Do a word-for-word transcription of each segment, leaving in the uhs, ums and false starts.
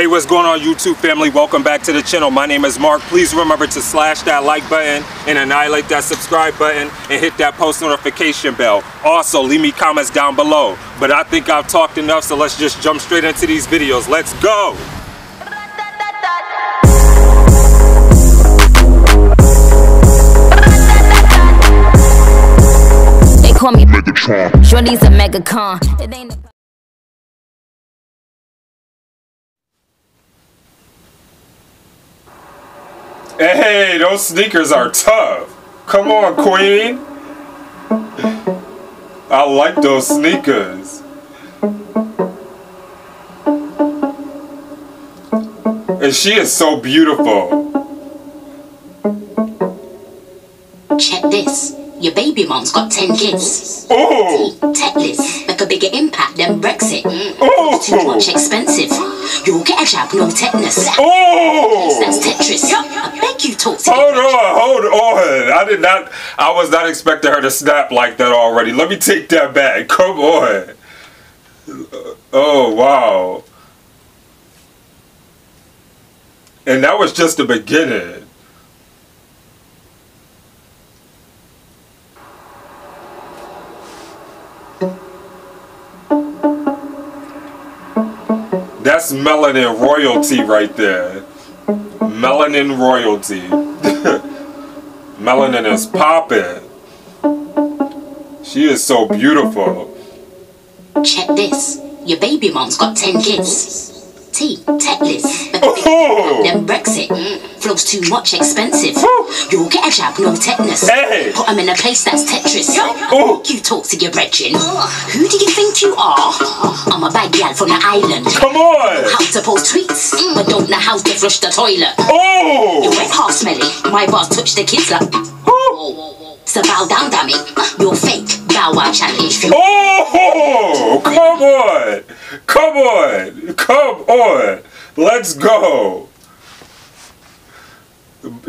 Hey, what's going on YouTube family? Welcome back to the channel. My name is Mark. Please remember to slash that like button and annihilate that subscribe button and hit that post notification bell. Also, leave me comments down below. But I think I've talked enough, so let's just jump straight into these videos. Let's go! They call me Megatron. Shorty's a Megacon. It ain't hey, those sneakers are tough. Come on, Queen. I like those sneakers. And she is so beautiful. Check this. Your baby mom's got ten kids. Oh! Tetless. Make a bigger impact than Brexit. Oh! It's too much expensive. You'll get a jab, no tetanus. Oh! That's Tetris. I beg you, talk to me. Hold on, hold on. I did not, I was not expecting her to snap like that already. Let me take that back. Come on. Oh, wow. And that was just the beginning. That's melanin royalty right there. Melanin royalty. Melanin is popping. She is so beautiful. Check this. Your baby mom's got ten kids. T. Tetless. Oh! Then Brexit. Flow's too much expensive. You'll get a jab, no tetanus. Hey! Put them in a place that's Tetris. Oh! You talk to your brethren. Who do you think you are? I'm a bad gal from the island. Come on! How to post tweets, but don't know how to flush the toilet. Oh! You went half smelly. My boss touched the kids up. Oh! So bow down, damn it. You're fake. Bow wow challenge. Oh! Come on! Come on! Come on! Let's go!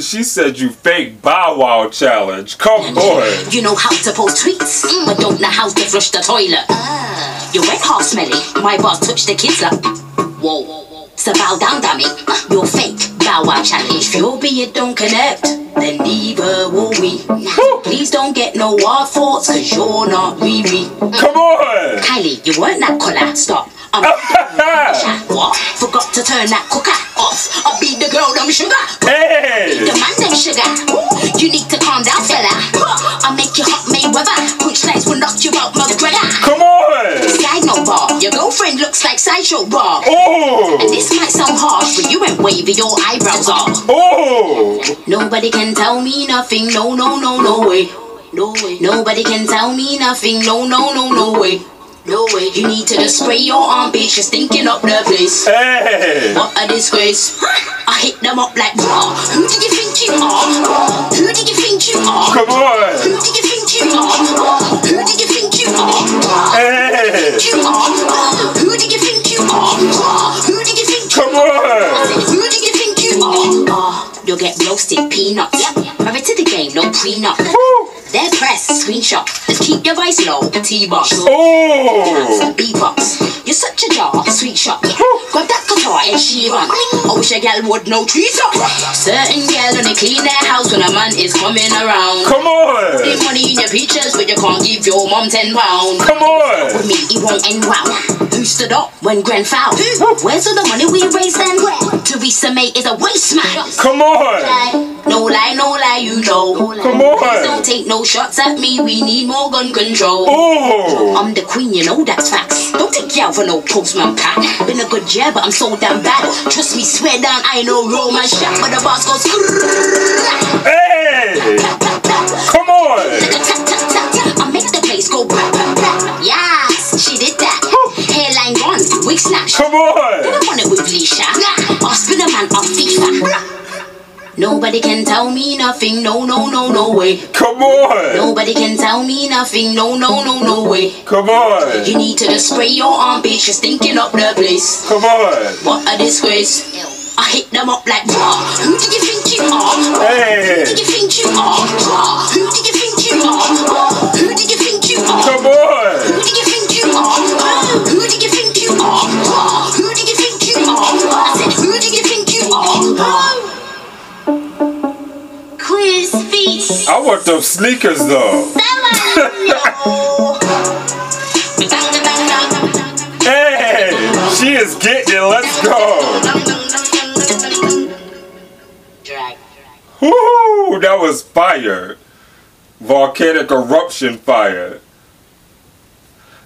She said you fake Bow Wow challenge. Come on. You know how to post tweets, but don't know how to flush the toilet. Uh. You went half smelly. My boss touched the kids like, whoa. So bow down, damn it. You're fake Bow Wow challenge. You'll be it, don't connect. Then neither will we. Please don't get no wild thoughts, cause you're not me. Come on. Kylie, you weren't that color. Stop. I'm forgot to turn that cooker off. I'll be the girl, them sugar. Hey! Be the man, them sugar. You need to calm down, fella. I'll make you hot, Mayweather. Punchlines will knock you out, McGregor. Come on! This guy no bar. Your girlfriend looks like Sideshow Bob. Oh! And this might sound harsh, but you ain't waving your eyebrows off. Oh! Nobody can tell me nothing. No, no, no, no way. No way. Nobody can tell me nothing. No, no, no, no way. No way, you need to just spray your armpits, you're stinking up the place. Hey! What a disgrace. I hit them up like, raw. Who do you think you are? Who do you think you are? Come on! Who do you think you are? Who do you think you are? Hey! Who do you think you are? Who do you think you are? Come on! Who do you think you are? You'll get roasted peanuts. Yep. Married to the game, no prenup. They're press, screenshot. Just keep your voice low, T-box. Oh! B-box. You're such a jar, sweet shot. Grab that guitar and she run. I wish a gal would know tree top. Certain gal only clean their house when a man is coming around. Come on! Put money in your pictures, but you can't give your mom ten pounds. Come on! With me, it won't end wow. Who stood up when grandfowl? Where's all the money we raised then? Theresa May is a waste man. Come on! No lie, no lie, you know. Come on. Please don't take no shots at me. We need more gun control. Oh. I'm the queen, you know that's facts. Don't take you out for no postman pack. Been a good year, but I'm so damn bad. Trust me, swear down, I know Roman shot, but the boss goes. Hey! Come on. I make the place go. Yeah, she did that. Hairline gone, wig snatch. Come on. I want it with Leisha. I'll spin a man off FIFA. Nobody can tell me nothing, no, no, no, no way. Come on! Nobody can tell me nothing, no, no, no, no way. Come on! You need to just spray your armpits, you're stinking up the place. Come on! What a disgrace. I hit them up like, raw. Who do you think you are? Hey! Who do you think you are? Who do you think you are? Who do you think you are? Come on! Who do you think you are? Who do you think you are? Who do you think you are? I want those sneakers though. Hey, she is getting it. Let's go. Woo, that was fire. Volcanic eruption fire.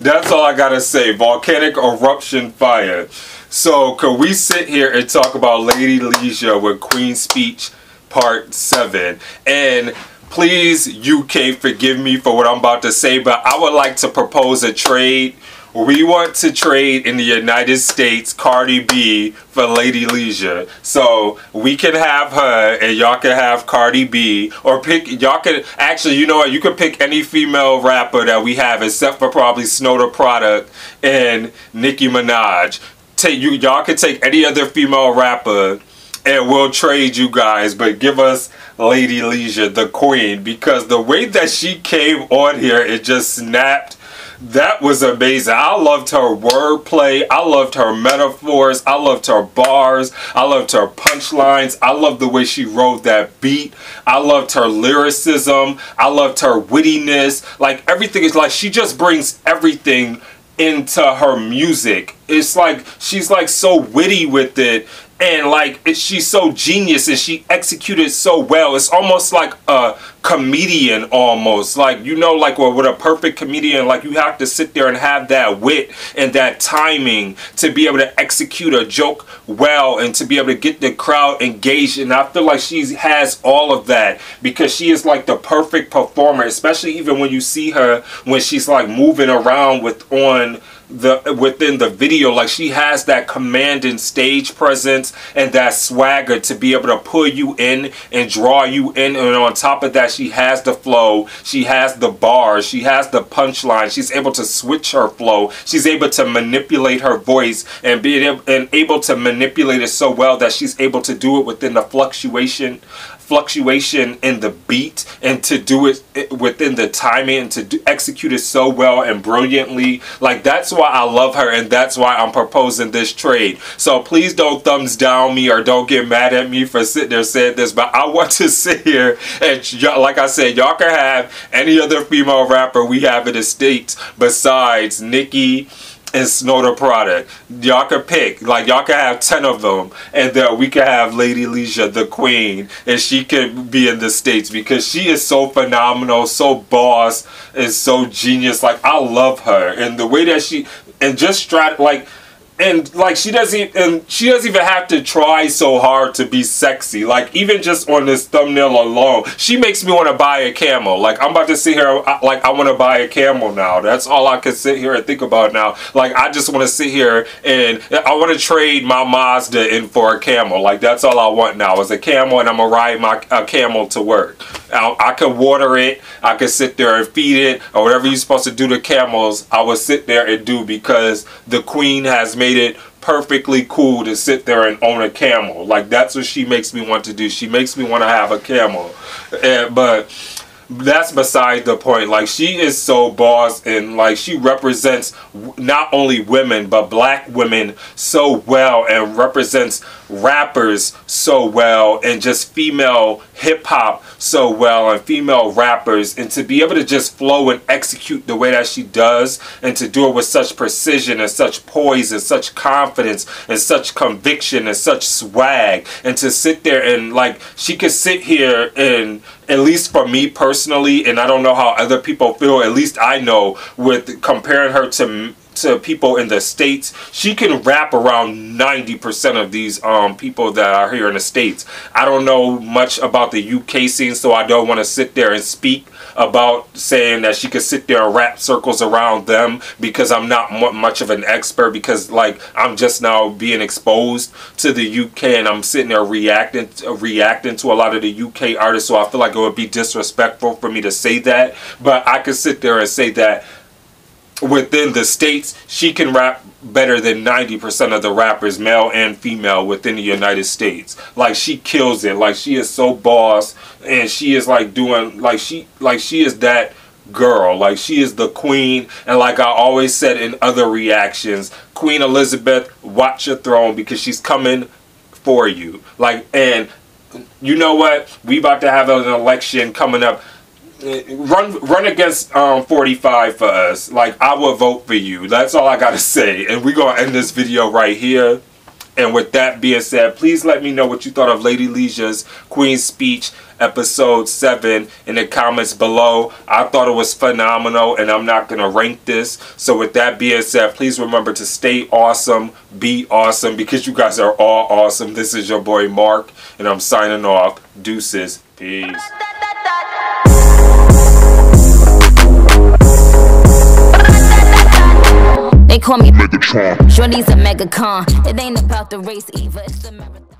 That's all I gotta say. Volcanic eruption fire. So, can we sit here and talk about Lady Leshurr with Queen's Speech Part seven? And please, U K, forgive me for what I'm about to say, but I would like to propose a trade. We want to trade in the United States Cardi B for Lady Leshurr. So, we can have her and y'all can have Cardi B. Or pick, y'all can, actually, you know what, you can pick any female rapper that we have except for probably Snow The Product and Nicki Minaj. Take you y'all can take any other female rapper and we'll trade you guys, but give us Lady Leshurr, the queen, because the way that she came on here, it just snapped. That was amazing. I loved her wordplay. I loved her metaphors. I loved her bars. I loved her punchlines. I loved the way she rode that beat. I loved her lyricism. I loved her wittiness. Like everything is like she just brings everything into her music. It's like she's like so witty with it, and like it, she's so genius and she executed so well. It's almost like a comedian, almost like, you know, like well, with a perfect comedian, like you have to sit there and have that wit and that timing to be able to execute a joke well and to be able to get the crowd engaged. And I feel like she has all of that because she is like the perfect performer, especially even when you see her when she's like moving around with on the within the video. Like she has that commanding stage presence and that swagger to be able to pull you in and draw you in, and on top of that she has the flow, she has the bars, she has the punchline, she's able to switch her flow, she's able to manipulate her voice and be able, and able to manipulate it so well that she's able to do it within the fluctuation fluctuation in the beat, and to do it within the timing, and to do, execute it so well and brilliantly. Like that's why I love her, and that's why I'm proposing this trade. So please don't thumbs down me or don't get mad at me for sitting there saying this, but I want to sit here and, like I said, y'all can have any other female rapper we have in the States besides Nicki and Snow The Product. Y'all can pick, like y'all can have ten of them, and then we can have Lady Leshurr, the queen, and she could be in the States because she is so phenomenal, so boss, and so genius. Like I love her, and the way that she and just try like. And like she doesn't, and she doesn't even have to try so hard to be sexy. Like even just on this thumbnail alone, she makes me want to buy a camel. Like I'm about to sit here, like I want to buy a camel now. That's all I can sit here and think about now. Like I just want to sit here and I want to trade my Mazda in for a camel. Like that's all I want now is a camel, and I'm gonna ride my a camel to work. I, I can water it. I can sit there and feed it, or whatever you're supposed to do to camels. I will sit there and do, because the queen has made it perfectly cool to sit there and own a camel. Like that's what she makes me want to do. She makes me want to have a camel. And, but that's beside the point. Like she is so boss, and like she represents not only women but black women so well, and represents rappers so well, and just female hip-hop so well, and female rappers, and to be able to just flow and execute the way that she does, and to do it with such precision and such poise and such confidence and such conviction and such swag, and to sit there and like she could sit here, and at least for me personally, and I don't know how other people feel, at least I know with comparing her to to people in the States, she can rap around ninety percent of these um, people that are here in the States. I don't know much about the U K scene, so I don't want to sit there and speak about saying that she could sit there and rap circles around them, because I'm not much of an expert, because like I'm just now being exposed to the U K, and I'm sitting there reacting to, reacting to a lot of the U K artists, so I feel like it would be disrespectful for me to say that. But I could sit there and say that within the States, she can rap better than ninety percent of the rappers, male and female, within the United States. Like she kills it. Like she is so boss, and she is like doing like she like she is that girl. Like she is the queen, and like I always said in other reactions, Queen Elizabeth, watch your throne, because she's coming for you. Like, and you know what? We about to have an election coming up. Run, run against um, forty-five for us. Like, I will vote for you. That's all I gotta say. And we're gonna end this video right here. And with that being said, please let me know what you thought of Lady Leshurr's Queen's Speech Episode seven in the comments below. I thought it was phenomenal, and I'm not going to rank this. So with that being said, please remember to stay awesome, be awesome, because you guys are all awesome. This is your boy Mark, and I'm signing off. Deuces. Peace. They call me Megatron. Sure, these a mega con. It ain't about the race either. It's the marathon.